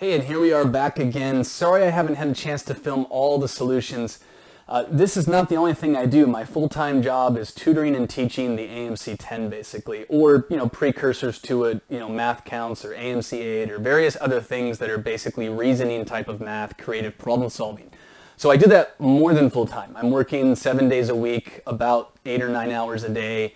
Hey, and here we are back again. Sorry I haven't had a chance to film all the solutions. This is not the only thing I do. My full-time job is tutoring and teaching the AMC-10 basically, or precursors to it, Math Counts or AMC-8 or various other things that are basically reasoning type of math, creative problem solving. So I do that more than full-time. I'm working 7 days a week, about 8 or 9 hours a day.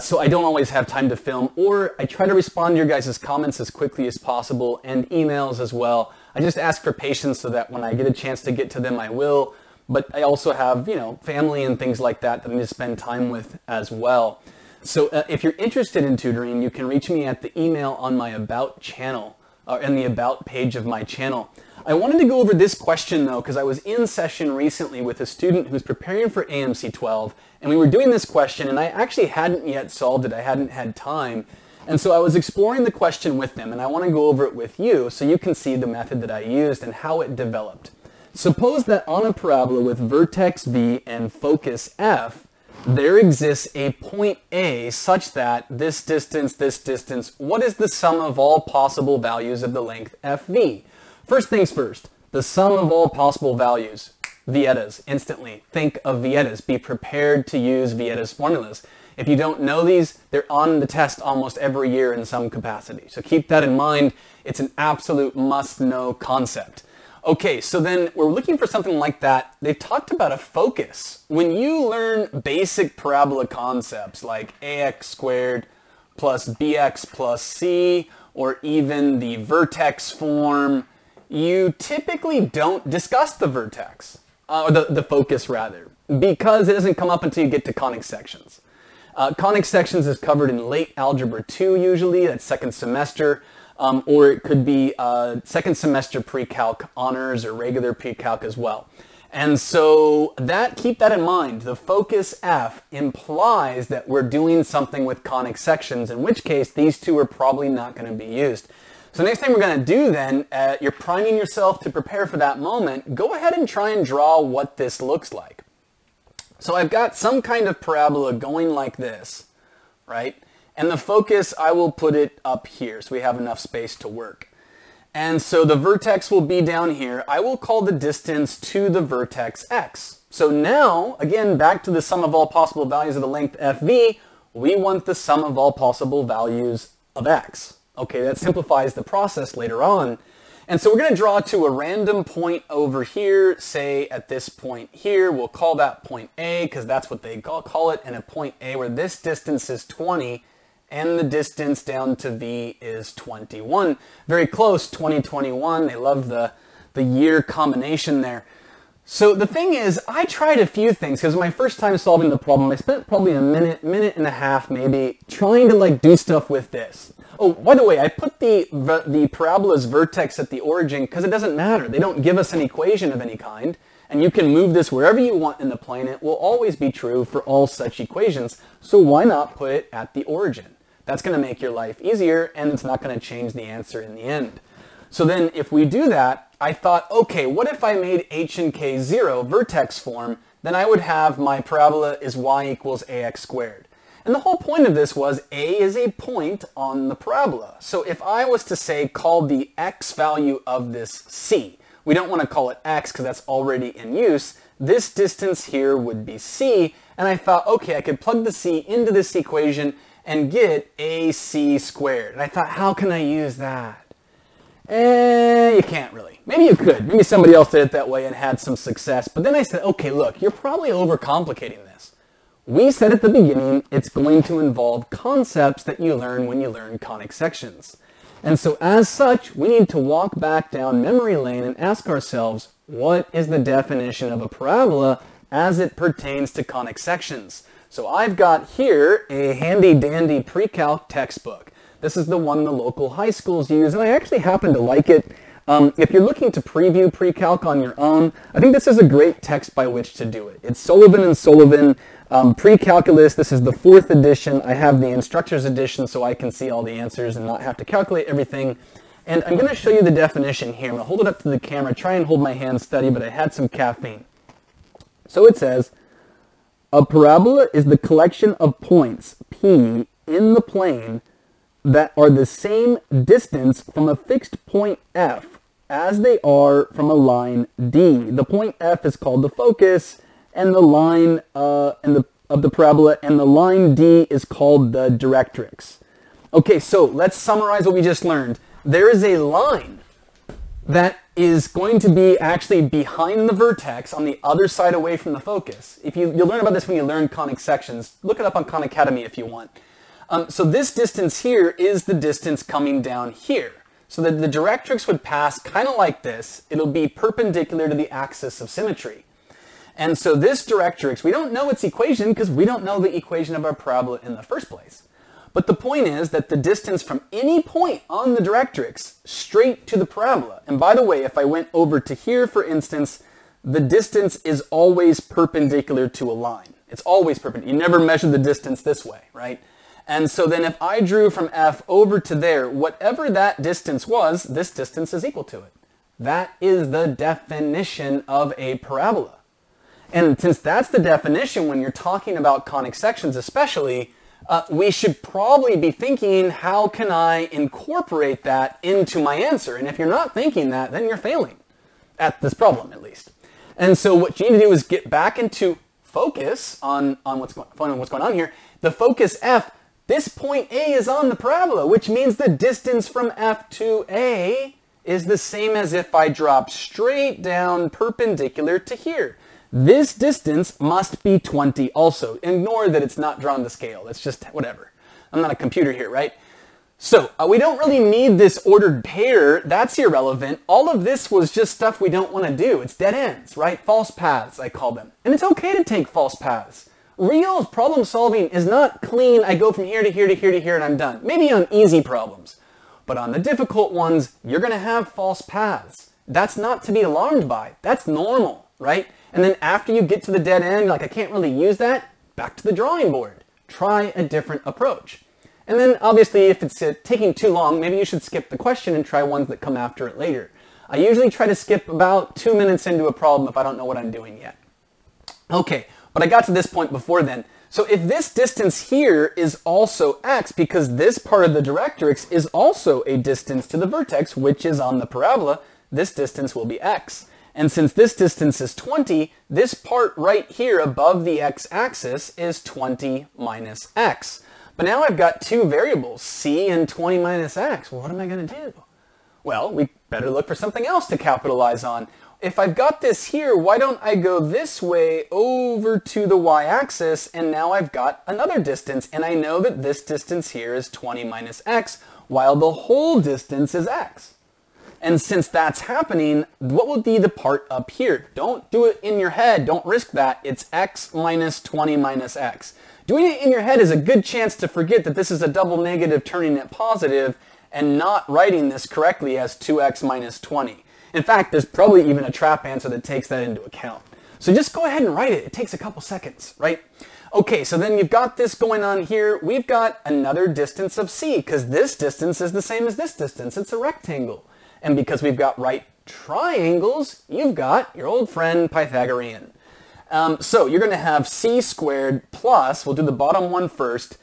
So I don't always have time to film, or I try to respond to your guys' comments as quickly as possible, and emails as well. I just ask for patience so that when I get a chance to get to them, I will. But I also have, family and things like that that I need to spend time with as well. So if you're interested in tutoring, you can reach me at the email on my About channel, or in the About page of my channel. I wanted to go over this question though, because I was in session recently with a student who's preparing for AMC 12, and we were doing this question, and I actually hadn't yet solved it. I hadn't had time. And so I was exploring the question with them, and I want to go over it with you so you can see the method that I used and how it developed. Suppose that on a parabola with vertex V and focus F, there exists a point A such that this distance, what is the sum of all possible values of the length FV? First things first, the sum of all possible values, Vieta's, instantly. Think of Vieta's. Be prepared to use Vieta's formulas. If you don't know these, they're on the test almost every year in some capacity. So keep that in mind. It's an absolute must-know concept. Okay, so then we're looking for something like that. They've talked about a focus. When you learn basic parabola concepts like ax squared plus bx plus c, or even the vertex form, you typically don't discuss the vertex, or the focus rather, because it doesn't come up until you get to conic sections. Conic sections is covered in late algebra 2 usually, that's second semester, or it could be second semester pre-calc honors or regular pre-calc as well. And so that, keep that in mind, the focus F implies that we're doing something with conic sections, in which case these two are probably not going to be used. So next thing we're going to do then, you're priming yourself to prepare for that moment, go ahead and try and draw what this looks like. So I've got some kind of parabola going like this, right? And the focus, I will put it up here so we have enough space to work. And so the vertex will be down here. I will call the distance to the vertex X. So now, again, back to the sum of all possible values of the length FV, we want the sum of all possible values of X. Okay, that simplifies the process later on. And so we're going to draw to a random point over here, say at this point here. We'll call that point A because that's what they call it, and a point A where this distance is 20 and the distance down to V is 21. Very close, 2021. They love the year combination there. So the thing is, I tried a few things because my first time solving the problem, I spent probably a minute and a half maybe trying to do stuff with this. Oh, by the way, I put the parabola's vertex at the origin because it doesn't matter. They don't give us an equation of any kind, and you can move this wherever you want in the plane. It will always be true for all such equations, so why not put it at the origin? That's going to make your life easier, and it's not going to change the answer in the end. So then if we do that, I thought, okay, what if I made h and k 0 vertex form? Then I would have my parabola is y equals ax squared. And the whole point of this was a is a point on the parabola. So if I was to say, call the x value of this c, we don't want to call it x because that's already in use. This distance here would be c. And I thought, okay, I could plug the c into this equation and get ac squared. And I thought, how can I use that? You can't really. Maybe you could. Maybe somebody else did it that way and had some success. But then I said, okay, look, you're probably overcomplicating this. We said at the beginning, it's going to involve concepts that you learn when you learn conic sections. And so as such, we need to walk back down memory lane and ask ourselves, what is the definition of a parabola as it pertains to conic sections? So I've got here a handy dandy pre-calc textbook. This is the one the local high schools use, and I actually happen to like it. If you're looking to preview pre-calc on your own, I think this is a great text by which to do it. It's Sullivan and Sullivan pre-calculus. This is the 4th edition. I have the instructor's edition so I can see all the answers and not have to calculate everything. And I'm going to show you the definition here. I'm going to hold it up to the camera, try and hold my hand steady, but I had some caffeine. So it says, a parabola is the collection of points, P, in the plane that are the same distance from a fixed point F as they are from a line D. The point F is called the focus, and the line of the parabola, and the line D is called the directrix. Okay, so let's summarize what we just learned. There is a line that is going to be actually behind the vertex on the other side away from the focus. If you'll learn about this when you learn conic sections. Look it up on Khan Academy if you want. So this distance here is the distance coming down here. So that the directrix would pass kind of like this. It'll be perpendicular to the axis of symmetry. And so this directrix, we don't know its equation because we don't know the equation of our parabola in the first place. But the point is that the distance from any point on the directrix straight to the parabola, and by the way, if I went over to here, for instance, the distance is always perpendicular to a line. It's always perpendicular. You never measure the distance this way, right? And so then if I drew from F over to there, whatever that distance was, this distance is equal to it. That is the definition of a parabola. And since that's the definition when you're talking about conic sections especially, we should probably be thinking, how can I incorporate that into my answer? And if you're not thinking that, then you're failing at this problem, at least. And so what you need to do is get back into focus on what's going on here. The focus F, this point A is on the parabola, which means the distance from F to A is the same as if I dropped straight down perpendicular to here. This distance must be 20 also. Ignore that it's not drawn to scale. It's just whatever. I'm not a computer here, right? So we don't really need this ordered pair. That's irrelevant. All of this was just stuff we don't want to do. It's dead ends, right? False paths, I call them. And it's okay to take false paths. Real problem solving is not clean. I go from here to here to here to here and I'm done. Maybe on easy problems. But on the difficult ones, you're going to have false paths. That's not to be alarmed by. That's normal, right? And then after you get to the dead end, like, I can't really use that, back to the drawing board. Try a different approach. And then obviously if it's taking too long, maybe you should skip the question and try ones that come after it later. I usually try to skip about 2 minutes into a problem if I don't know what I'm doing yet. Okay, but I got to this point before then. So if this distance here is also X, because this part of the directrix is also a distance to the vertex, which is on the parabola, this distance will be X. And since this distance is 20, this part right here above the x-axis is 20 minus x. But now I've got two variables, c and 20 minus x. Well, what am I going to do? Well, we better look for something else to capitalize on. If I've got this here, why don't I go this way over to the y-axis, and now I've got another distance, and I know that this distance here is 20 minus x, while the whole distance is x. And since that's happening, what will be the part up here? Don't do it in your head. Don't risk that. It's x minus 20 minus x. Doing it in your head is a good chance to forget that this is a double negative turning it positive and not writing this correctly as 2x minus 20. In fact, there's probably even a trap answer that takes that into account. So just go ahead and write it. It takes a couple seconds, right? Okay, so then you've got this going on here. We've got another distance of c because this distance is the same as this distance. It's a rectangle. And because we've got right triangles, you've got your old friend Pythagorean. So you're going to have c squared plus, we'll do the bottom one first,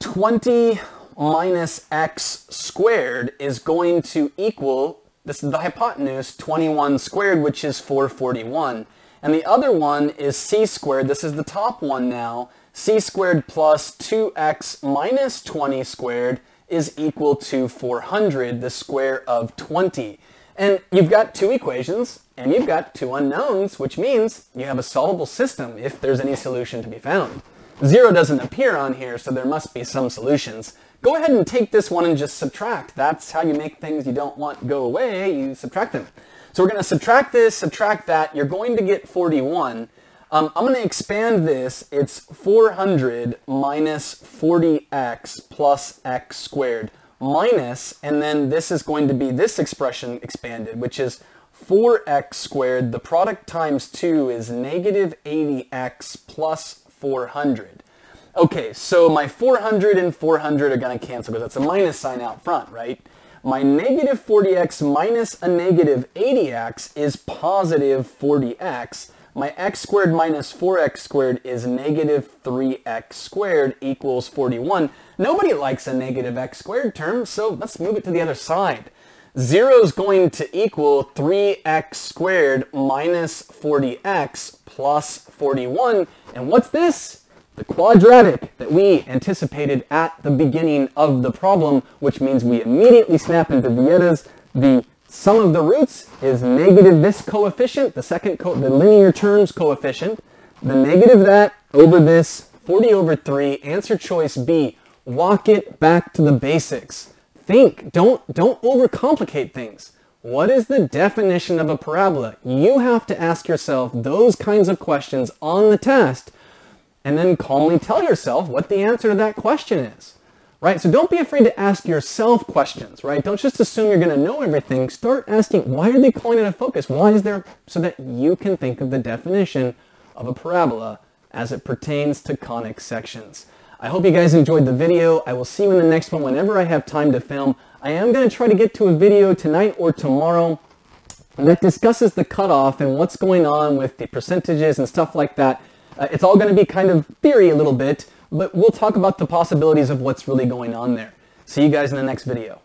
20 minus x squared is going to equal, this is the hypotenuse, 21 squared, which is 441. And the other one is c squared, this is the top one now, c squared plus 2x minus 20 squared is equal to 400, the square of 20. And you've got two equations, and you've got two unknowns, which means you have a solvable system if there's any solution to be found. Zero doesn't appear on here, so there must be some solutions. Go ahead and take this one and just subtract. That's how you make things you don't want go away, you subtract them. So we're gonna subtract this, subtract that, you're going to get 41. I'm going to expand this. It's 400 minus 40x plus x squared minus, and then this is going to be this expression expanded, which is 4x squared. The product times 2 is negative 80x plus 400. Okay, so my 400 and 400 are going to cancel because that's a minus sign out front, right? My negative 40x minus a negative 80x is positive 40x. my x squared minus 4x squared is negative 3x squared equals 41. Nobody likes a negative x squared term, so let's move it to the other side. 0 is going to equal 3x squared minus 40x plus 41. And what's this? The quadratic that we anticipated at the beginning of the problem, which means we immediately snap into Vieta's. The sum of the roots is negative this coefficient, the linear terms coefficient, the negative that over this, 40 over 3, answer choice B. Walk it back to the basics. Think, don't overcomplicate things. What is the definition of a parabola? You have to ask yourself those kinds of questions on the test and then calmly tell yourself what the answer to that question is. Right? So don't be afraid to ask yourself questions, right? Don't just assume you're going to know everything. Start asking, why are they calling it a focus? Why is there? So that you can think of the definition of a parabola as it pertains to conic sections. I hope you guys enjoyed the video. I will see you in the next one whenever I have time to film. I am going to try to get to a video tonight or tomorrow that discusses the cutoff and what's going on with the percentages and stuff like that. It's all going to be kind of theory a little bit, but we'll talk about the possibilities of what's really going on there. See you guys in the next video.